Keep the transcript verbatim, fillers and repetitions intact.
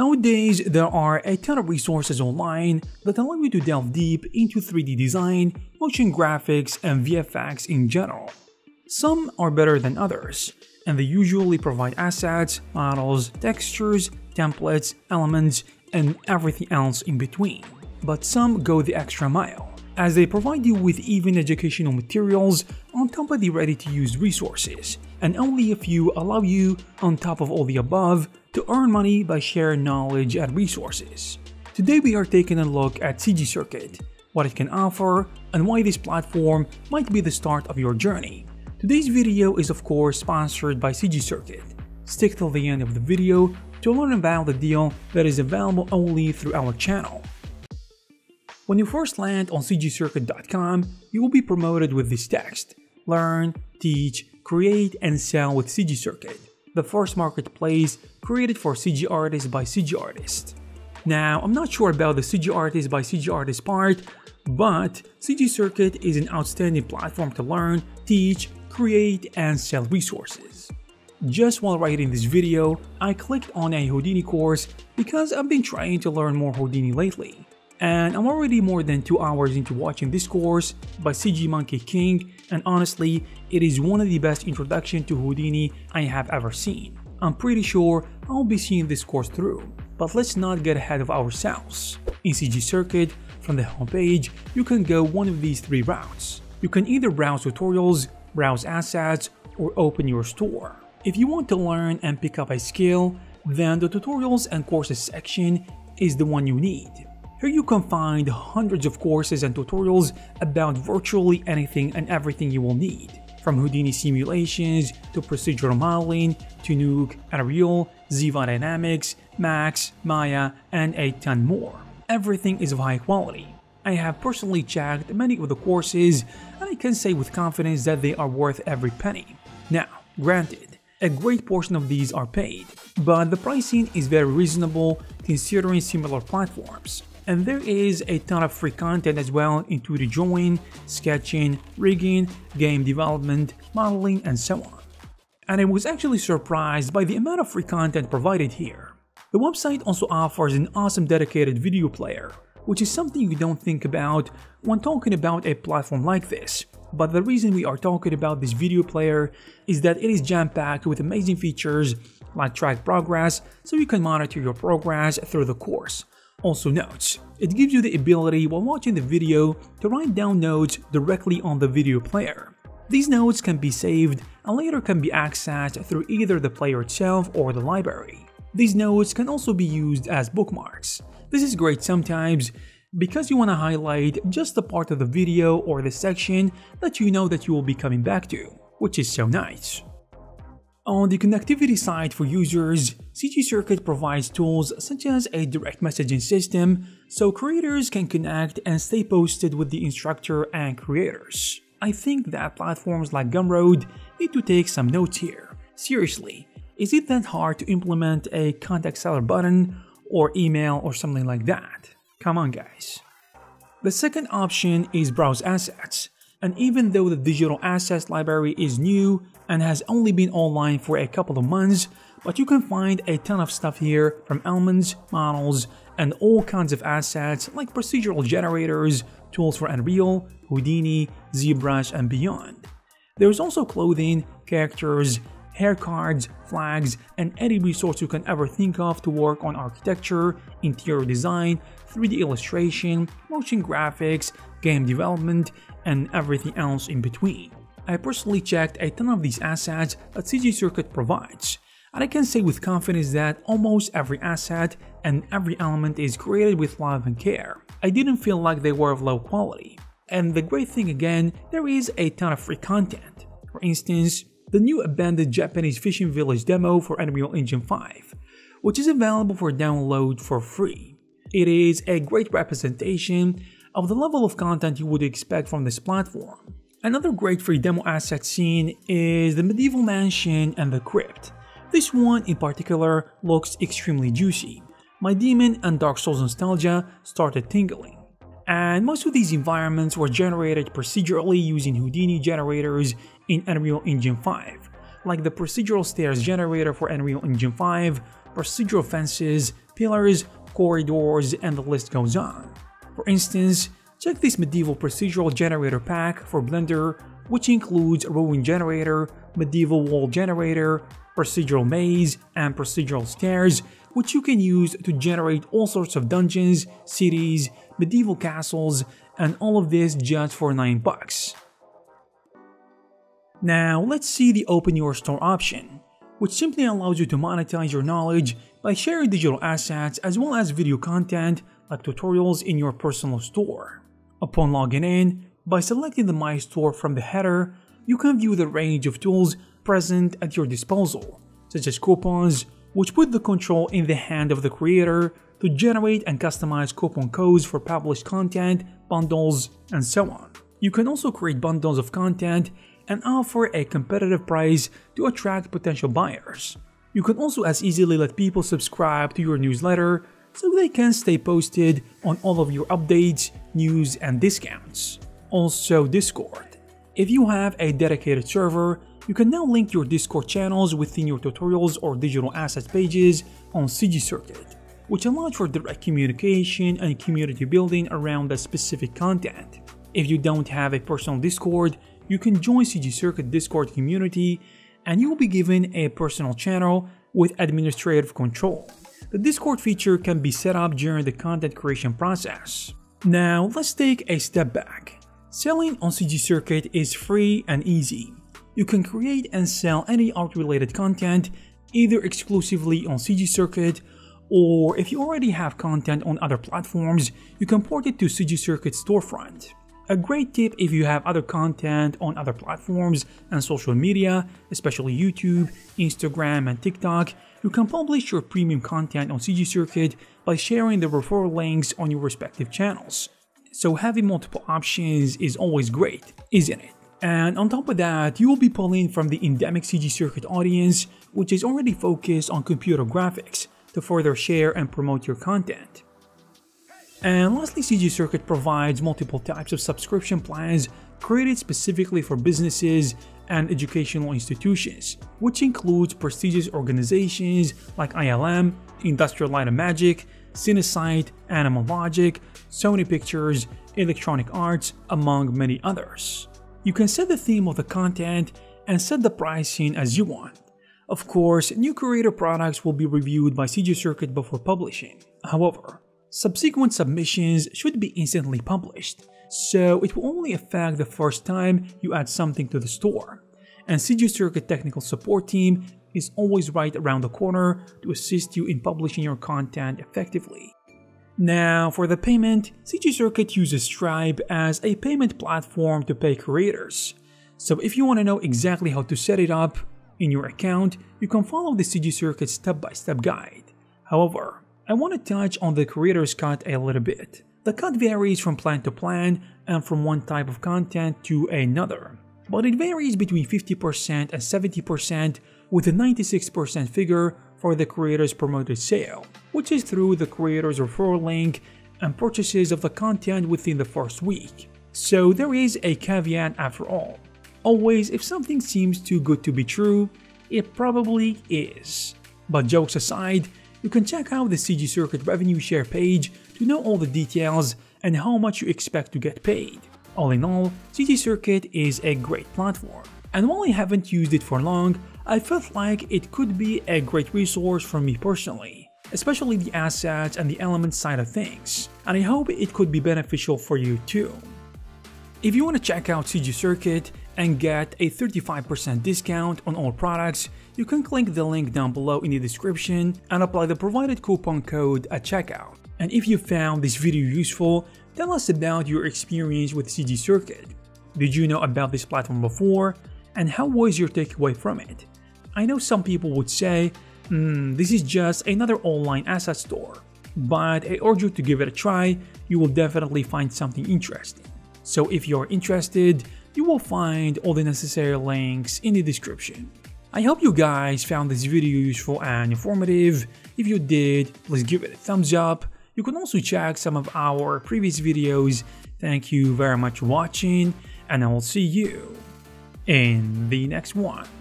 Nowadays, there are a ton of resources online that allow you to delve deep into three D design, motion graphics, and V F X in general. Some are better than others, and they usually provide assets, models, textures, templates, elements, and everything else in between. But some go the extra mile, as they provide you with even educational materials on top of the ready-to-use resources, and only a few allow you, on top of all the above, to earn money by sharing knowledge and resources. Today we are taking a look at C G Circuit, what it can offer, and why this platform might be the start of your journey. Today's video is of course sponsored by C G Circuit. Stick till the end of the video to learn about the deal that is available only through our channel. When you first land on C G Circuit dot com, you will be promoted with this text: learn, teach, create, and sell with C G Circuit, the first marketplace created for C G artists by C G artists. Now, I'm not sure about the C G artists by C G artists part, but C G Circuit is an outstanding platform to learn, teach, create, and sell resources. Just while writing this video, I clicked on a Houdini course because I've been trying to learn more Houdini lately. And I'm already more than two hours into watching this course by C G Monkey King, and honestly, it is one of the best introductions to Houdini I have ever seen. I'm pretty sure I'll be seeing this course through, but let's not get ahead of ourselves. In C G Circuit, from the homepage, you can go one of these three routes. You can either browse tutorials, browse assets, or open your store. If you want to learn and pick up a skill, then the tutorials and courses section is the one you need. Here you can find hundreds of courses and tutorials about virtually anything and everything you will need, from Houdini simulations to procedural modeling to Nuke, Unreal, Ziva Dynamics, Max, Maya, and a ton more. Everything is of high quality. I have personally checked many of the courses, and I can say with confidence that they are worth every penny. Now, granted, a great portion of these are paid, but the pricing is very reasonable considering similar platforms. And there is a ton of free content as well in two D drawing, sketching, rigging, game development, modeling, and so on. And I was actually surprised by the amount of free content provided here. The website also offers an awesome dedicated video player, which is something you don't think about when talking about a platform like this. But the reason we are talking about this video player is that it is jam-packed with amazing features like track progress, so you can monitor your progress through the course. Also notes, it gives you the ability while watching the video to write down notes directly on the video player. These notes can be saved and later can be accessed through either the player itself or the library. These notes can also be used as bookmarks. This is great sometimes because you want to highlight just the part of the video or the section that you know that you will be coming back to, which is so nice. On the connectivity side for users, C G Circuit provides tools such as a direct messaging system so creators can connect and stay posted with the instructor and creators. I think that platforms like Gumroad need to take some notes here. Seriously, is it that hard to implement a contact seller button or email or something like that? Come on, guys. The second option is browse assets. And even though the digital assets library is new and has only been online for a couple of months, but you can find a ton of stuff here, from elements, models, and all kinds of assets like procedural generators, tools for Unreal, Houdini, ZBrush, and beyond. There's also clothing, characters, hair cards, flags, and any resource you can ever think of to work on architecture, interior design, three D illustration, motion graphics, game development, and everything else in between. I personally checked a ton of these assets that C G Circuit provides, and I can say with confidence that almost every asset and every element is created with love and care. I didn't feel like they were of low quality. And the great thing again, there is a ton of free content. For instance, the new abandoned Japanese fishing village demo for Unreal Engine five, which is available for download for free. It is a great representation of the level of content you would expect from this platform. Another great free demo asset seen is the medieval mansion and the crypt. This one in particular looks extremely juicy. My Demon and Dark Souls nostalgia started tingling. And most of these environments were generated procedurally using Houdini generators in Unreal Engine five, like the procedural stairs generator for Unreal Engine five, procedural fences, pillars, corridors, and the list goes on. For instance, check this medieval procedural generator pack for Blender, which includes ruin generator, medieval wall generator, procedural maze, and procedural stairs, which you can use to generate all sorts of dungeons, cities, medieval castles, and all of this just for nine bucks. Now let's see the Open Your Store option, which simply allows you to monetize your knowledge by sharing digital assets as well as video content like tutorials in your personal store. Upon logging in, by selecting the My Store from the header, you can view the range of tools present at your disposal, such as coupons, which put the control in the hand of the creator to generate and customize coupon codes for published content, bundles, and so on. You can also create bundles of content and offer a competitive price to attract potential buyers. You can also as easily let people subscribe to your newsletter so they can stay posted on all of your updates, news, and discounts. Also, Discord. If you have a dedicated server, you can now link your Discord channels within your tutorials or digital assets pages on C G Circuit, which allows for direct communication and community building around a specific content. If you don't have a personal Discord, you can join C G Circuit Discord community and you will be given a personal channel with administrative control. The Discord feature can be set up during the content creation process. Now let's take a step back. Selling on C G Circuit is free and easy. You can create and sell any art related content either exclusively on C G Circuit, or if you already have content on other platforms, you can port it to C G Circuit storefront. A great tip if you have other content on other platforms and social media, especially YouTube, Instagram, and TikTok, you can publish your premium content on C G Circuit by sharing the referral links on your respective channels. So having multiple options is always great, isn't it? And on top of that, you will be pulling from the endemic C G Circuit audience, which is already focused on computer graphics, to further share and promote your content. And lastly, C G Circuit provides multiple types of subscription plans created specifically for businesses and educational institutions, which includes prestigious organizations like I L M, Industrial Light and Magic, Cinesite, Animal Logic, Sony Pictures, Electronic Arts, among many others. You can set the theme of the content and set the pricing as you want. Of course, new creator products will be reviewed by C G Circuit before publishing. However, subsequent submissions should be instantly published, so it will only affect the first time you add something to the store, and C G Circuit technical support team is always right around the corner to assist you in publishing your content effectively. Now for the payment, C G Circuit uses Stripe as a payment platform to pay creators, so if you want to know exactly how to set it up in your account, you can follow the C G Circuit step-by-step guide. However, I want to touch on the creator's cut a little bit. The cut varies from plan to plan and from one type of content to another, but it varies between fifty percent and seventy percent, with a ninety-six percent figure for the creator's promoted sale, which is through the creator's referral link and purchases of the content within the first week. So there is a caveat after all. Always, if something seems too good to be true, it probably is. But jokes aside, you can check out the C G Circuit revenue share page to know all the details and how much you expect to get paid. All in all, C G Circuit is a great platform, and while I haven't used it for long, I felt like it could be a great resource for me personally, especially the assets and the elements side of things, and I hope it could be beneficial for you too. If you want to check out C G Circuit and get a thirty-five percent discount on all products, you can click the link down below in the description and apply the provided coupon code at checkout. And if you found this video useful, tell us about your experience with C G Circuit. Did you know about this platform before, and how was your takeaway from it? I know some people would say, mm, this is just another online asset store, but I urge you to give it a try. You will definitely find something interesting. So if you're interested, you will find all the necessary links in the description. I hope you guys found this video useful and informative. If you did, please give it a thumbs up. You can also check some of our previous videos. Thank you very much for watching, and I will see you in the next one.